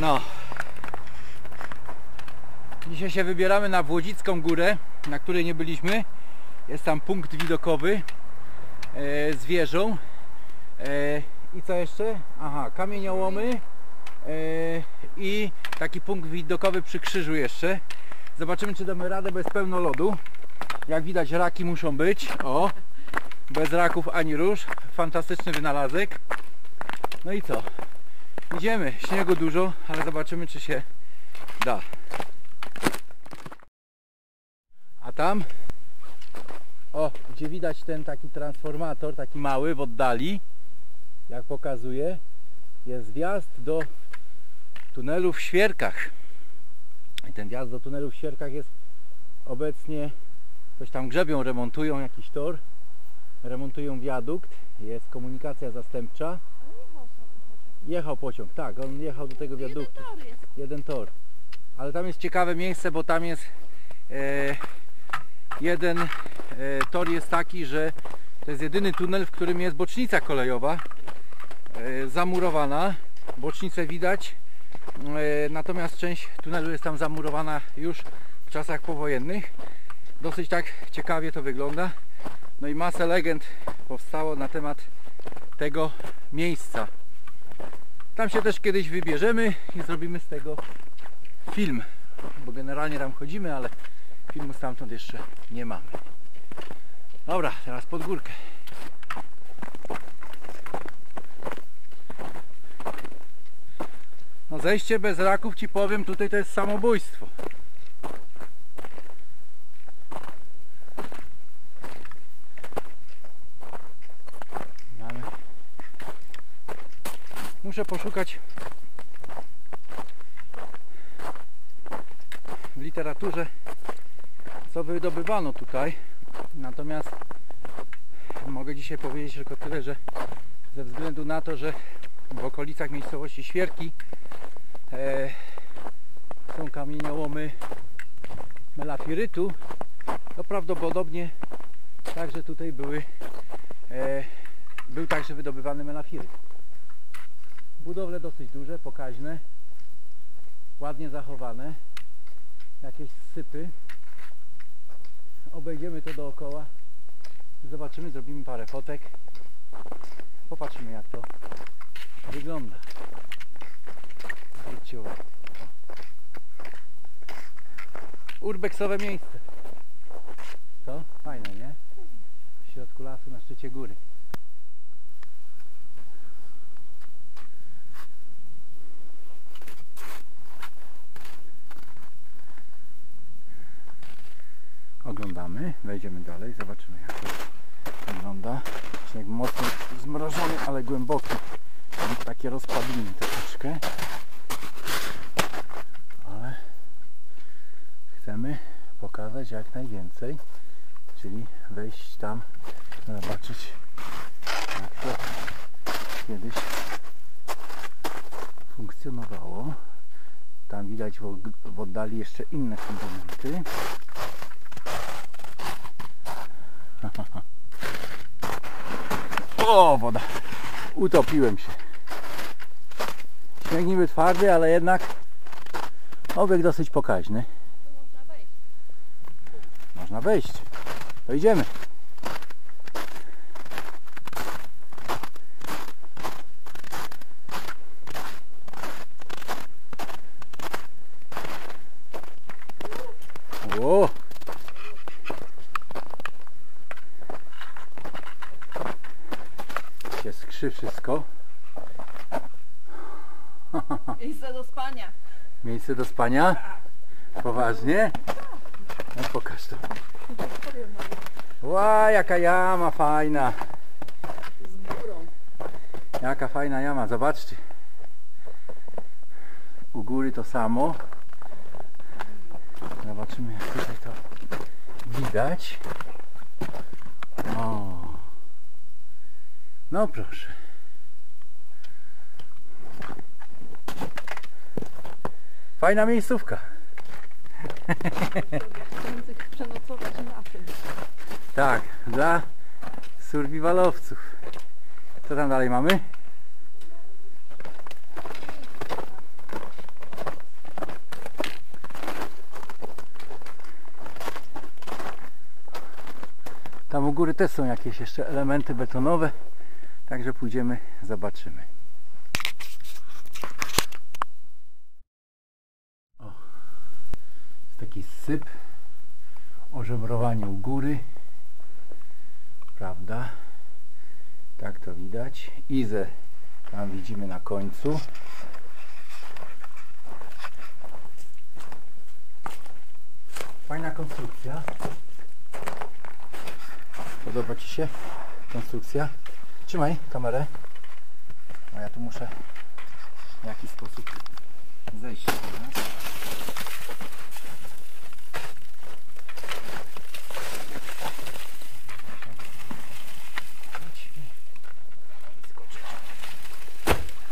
No, dzisiaj się wybieramy na Włodzidzką Górę, na której nie byliśmy. Jest tam punkt widokowy z wieżą. I co jeszcze? Aha, kamieniołomy i taki punkt widokowy przy krzyżu jeszcze. Zobaczymy, czy damy radę, bo jest pełno lodu. Jak widać, raki muszą być. O, bez raków ani róż. Fantastyczny wynalazek. No i co? Idziemy. Śniegu dużo, ale zobaczymy, czy się da. A tam, o, gdzie widać ten taki transformator, taki mały w oddali, jak pokazuje, jest wjazd do tunelu w Świerkach. I ten wjazd do tunelu w Świerkach jest obecnie, coś tam grzebią, remontują jakiś tor, remontują wiadukt, jest komunikacja zastępcza. Jechał pociąg, tak, on jechał do tego wiaduktu. Jeden tor. Ale tam jest ciekawe miejsce, bo tam jest jeden tor jest taki, że to jest jedyny tunel, w którym jest bocznica kolejowa zamurowana. Bocznicę widać, natomiast część tunelu jest tam zamurowana już w czasach powojennych. Dosyć tak ciekawie to wygląda. No i masę legend powstało na temat tego miejsca. Tam się też kiedyś wybierzemy i zrobimy z tego film, bo generalnie tam chodzimy, ale filmu stamtąd jeszcze nie mamy. Dobra, teraz pod górkę. No zejście bez raków, ci powiem, tutaj to jest samobójstwo. Muszę poszukać w literaturze, co wydobywano tutaj. Natomiast mogę dzisiaj powiedzieć tylko tyle, że ze względu na to, że w okolicach miejscowości Świerki są kamieniołomy melafirytu, to prawdopodobnie także tutaj był także wydobywany melafiryt. Budowle dosyć duże, pokaźne, ładnie zachowane, jakieś sypy. Obejdziemy to dookoła, zobaczymy, zrobimy parę fotek, popatrzymy, jak to wygląda. Zwróćcie uwagę. Urbexowe miejsce. To fajne, nie? W środku lasu, na szczycie góry. Oglądamy, wejdziemy dalej, zobaczymy, jak to wygląda. Śnieg mocno zmrożony, ale głęboki. Takie rozpadliny troszeczkę. Ale chcemy pokazać jak najwięcej, czyli wejść tam, zobaczyć, jak to kiedyś funkcjonowało. Tam widać w oddali jeszcze inne komponenty. O, woda! Utopiłem się. Śnieg niby twardy, ale jednak obieg dosyć pokaźny. Można wejść. Można wejść. To idziemy. O! Skrzy wszystko. Miejsce do spania. Miejsce do spania? Poważnie? No pokaż to. Ła, jaka jama fajna. Z górą. Jaka fajna jama, zobaczcie. U góry to samo. Zobaczymy, jak tutaj to widać. O. No proszę. Fajna miejscówka. Przenocować na tym. Tak, dla survivalowców. Co tam dalej mamy? góry też są jakieś jeszcze elementy betonowe, także pójdziemy, zobaczymy. O, jest taki syp, ożebrowanie u góry, prawda? Tak to widać. Izę tam widzimy na końcu. Fajna konstrukcja. Podoba Ci się konstrukcja? Trzymaj kamerę. A ja tu muszę w jakiś sposób zejść. Nie?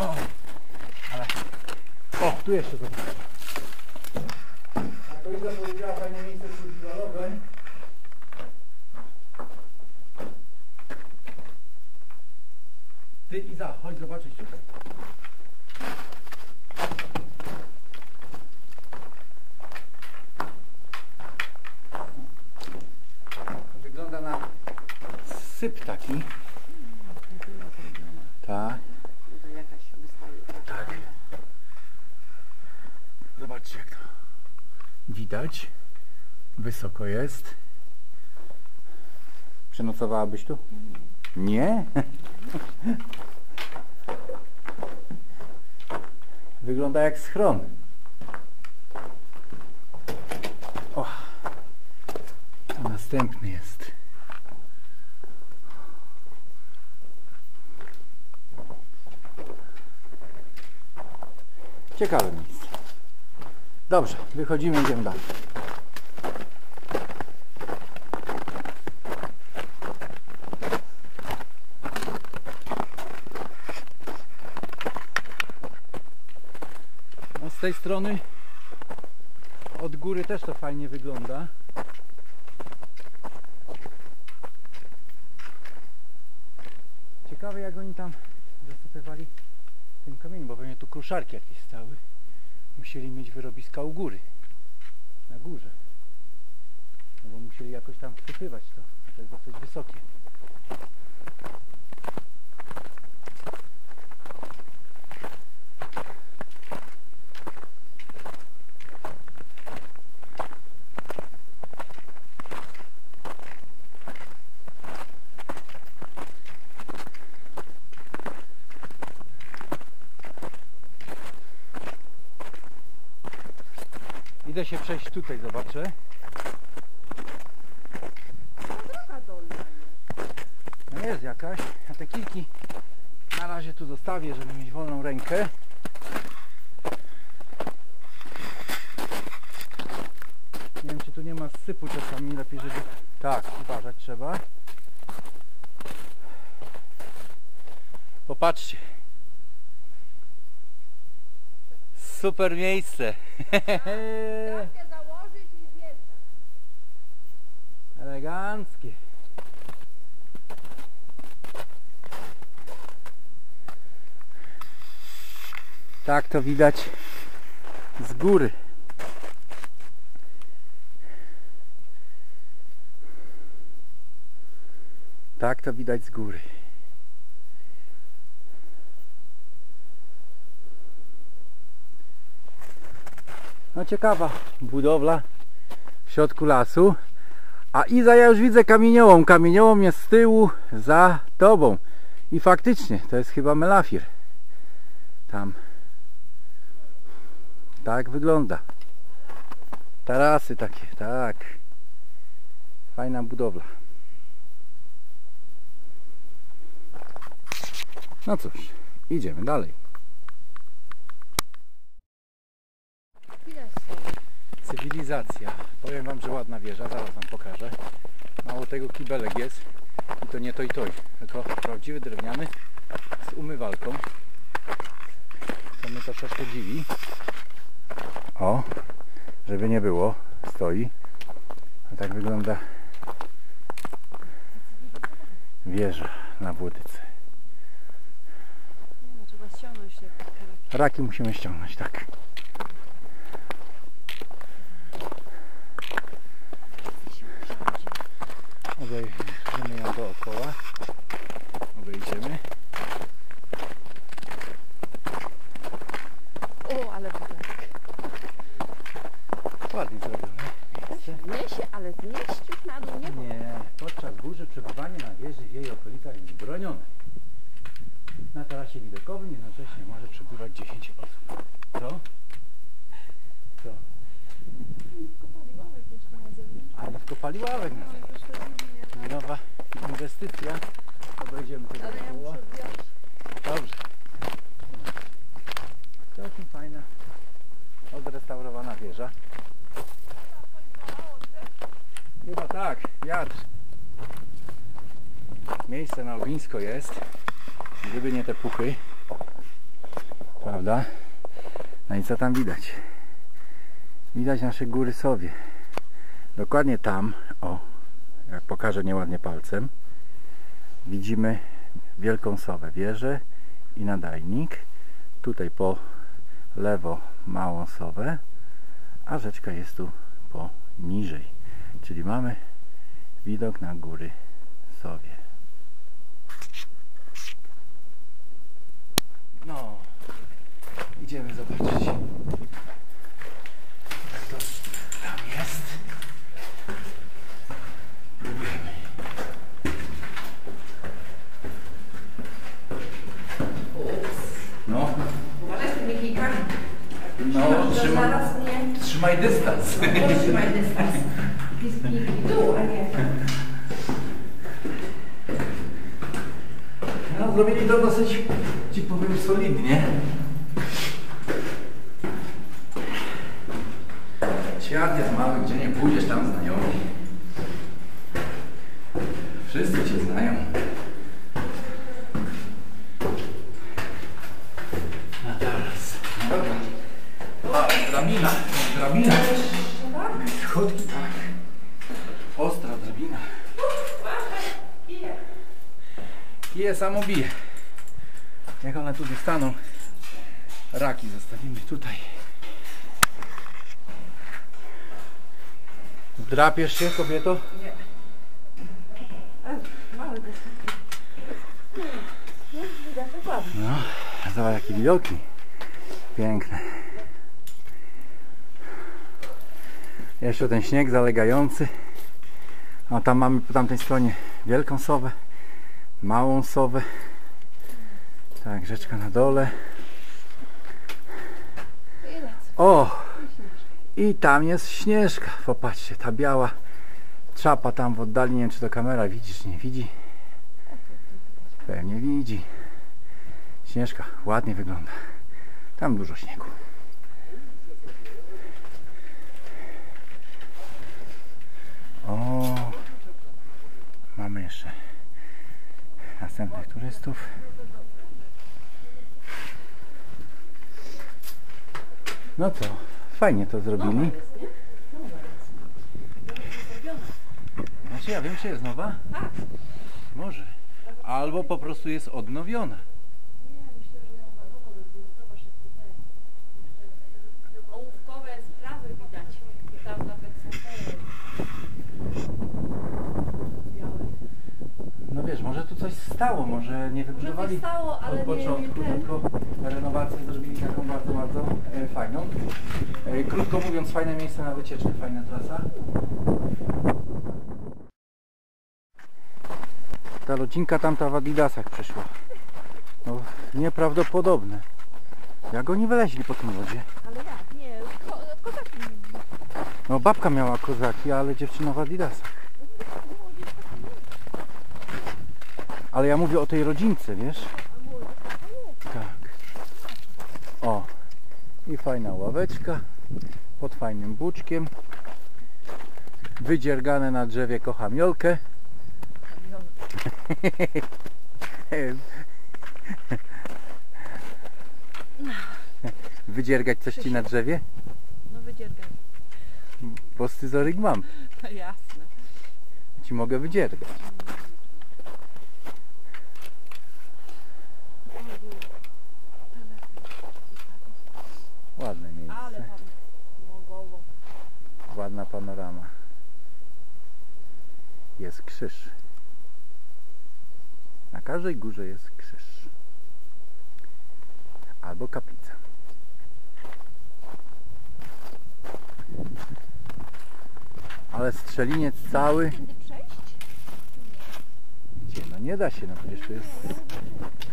O, ale... o, tu jeszcze to. A to Iza powiedziała fajne miejsce kulturalowe. Ty Iza, chodź zobaczyć tutaj. Wygląda na syp taki. Tak. Tak. Zobaczcie, jak to widać. Wysoko jest. Przenocowałabyś tu? Nie? Wygląda jak schron. O, to następny jest. Ciekawe miejsce. Dobrze, wychodzimy, idziemy dalej. No z tej strony od góry też to fajnie wygląda. Ciekawe, jak oni tam zasypywali ten kamień, bo pewnie tu kruszarki jakieś stały. Musieli mieć wyrobiska u góry, na górze, no bo musieli jakoś tam wsypywać to, to jest dosyć wysokie. Idę się przejść tutaj, zobaczę. No jest jakaś, a te kijki na razie tu zostawię, żeby mieć wolną rękę. Nie wiem, czy tu nie ma sypu czasami, lepiej, żeby... Tak, uważać trzeba. Popatrzcie. Super miejsce. Klatkę założyć i zjeść. Eleganckie. Tak to widać z góry. Tak to widać z góry. No ciekawa budowla w środku lasu. A Iza, ja już widzę kamieniołom. Kamieniołom jest z tyłu za tobą. I faktycznie to jest chyba melafir. Tam. Tak wygląda. Tarasy takie, tak. Fajna budowla. No cóż, idziemy dalej. Cywilizacja. Powiem wam, że ładna wieża, zaraz wam pokażę. Mało tego, kibelek jest i to nie toj, tylko prawdziwy drewniany z umywalką. To mnie to troszkę dziwi. O, żeby nie było, stoi. A tak wygląda wieża na Włodyce. Trzeba ściągnąć te raki. Musimy ściągnąć, tak. dookoła. Obejdziemy. O, ale budynek. Ładnie zrobione. Niesie, ale zmieścić na dół nie było. Nie, podczas burzy przebywanie na wieży w jej okolicach jest bronione. Na tarasie widokowym jednocześnie może przebywać 10 osób. Co? Co? A nie wkopali ławek. Nowa inwestycja. Obejdziemy tego koło. Dobrze. Całkiem fajna, odrestaurowana wieża. Chyba tak, wiatr. Miejsce na ognisko jest. Gdyby nie te puchy. Prawda? No i co tam widać? Widać nasze Góry Sowie. Dokładnie tam, o, jak pokażę nieładnie palcem, widzimy Wielką Sowę, wieżę i nadajnik. Tutaj po lewo Małą Sowę, a rzeczka jest tu poniżej. Czyli mamy widok na Góry Sowie. No, idziemy zobaczyć. Trzymaj dystans. Trzymaj dystans. I tu, a nie. No, zrobili to dosyć, ci powiem, solidnie. Świat jest mały, gdzie nie pójdziesz, tam znajomi. Wszyscy cię znają. A teraz. No dobra. O, Dramina. Dramina. Schodki, tak. Ostra drabina. Kije samo bije. Jak one tu zostaną, raki zostawimy tutaj. Drapiesz się, kobieto? Nie. No, zobacz jakie widoki. Piękne. Jeszcze ten śnieg zalegający. A tam mamy po tamtej stronie Wielką Sowę, Małą Sowę. Tak, rzeczka na dole. O! I tam jest Śnieżka. Popatrzcie, ta biała czapa tam w oddali. Nie wiem, czy to kamera widzi, czy nie widzi. Pewnie widzi. Śnieżka ładnie wygląda. Tam dużo śniegu. O, mamy jeszcze następnych turystów. No to fajnie to zrobili. Znaczy ja wiem, czy jest nowa? Może. Albo po prostu jest odnowiona. Stało, może nie wybudowali od początku, tylko renowację zrobili taką bardzo, bardzo fajną. Krótko mówiąc, fajne miejsce na wycieczkę, fajna trasa. Ta rodzinka tamta w adidasach przyszła. No, nieprawdopodobne. Jak oni wyleźli po tym wodzie? Ale jak? Nie, kozaki nie byli. No babka miała kozaki, ale dziewczyna w adidasach. Ale ja mówię o tej rodzince, wiesz? Tak. O. I fajna ławeczka. Pod fajnym buczkiem. Wydziergane na drzewie kochamiolkę. Wydziergać coś ci na drzewie? No wydziergać. Bo scyzoryk mam. No jasne. Ci mogę wydziergać. Ładne miejsce. Ładna panorama. Jest krzyż. każdej górze jest krzyż albo kaplica. Ale strzeliniec cały. Gdzie? No nie da się, no przecież to jest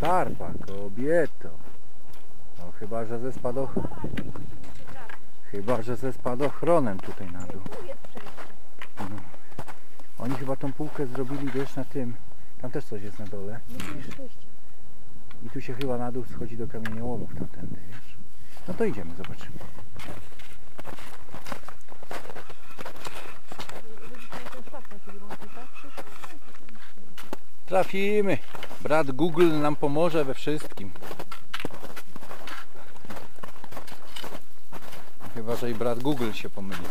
karpa, kobieto. No chyba, że ze spadochronem. Chyba, że ze spadochronem tutaj na dół. No. Oni chyba tą półkę zrobili, wiesz, na tym. Tam też coś jest na dole. I tu się chyba na dół schodzi do kamieniołomów tamtędy, wiesz. No to idziemy, zobaczymy. Trafimy. Brat Google nam pomoże we wszystkim. Chyba, że i brat Google się pomyli.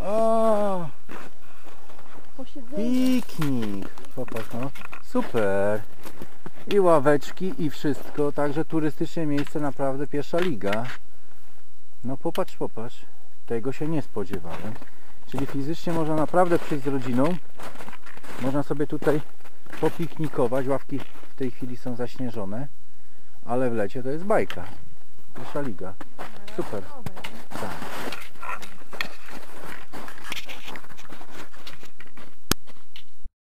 O! Piknik. Popatrz, no. Super. I ławeczki, i wszystko. Także turystyczne miejsce, naprawdę pierwsza liga. No popatrz, popatrz. Tego się nie spodziewałem. Czyli fizycznie można naprawdę przyjść z rodziną. Można sobie tutaj popiknikować. Ławki w tej chwili są zaśnieżone. Ale w lecie to jest bajka. Pierwsza liga. Super. Tak.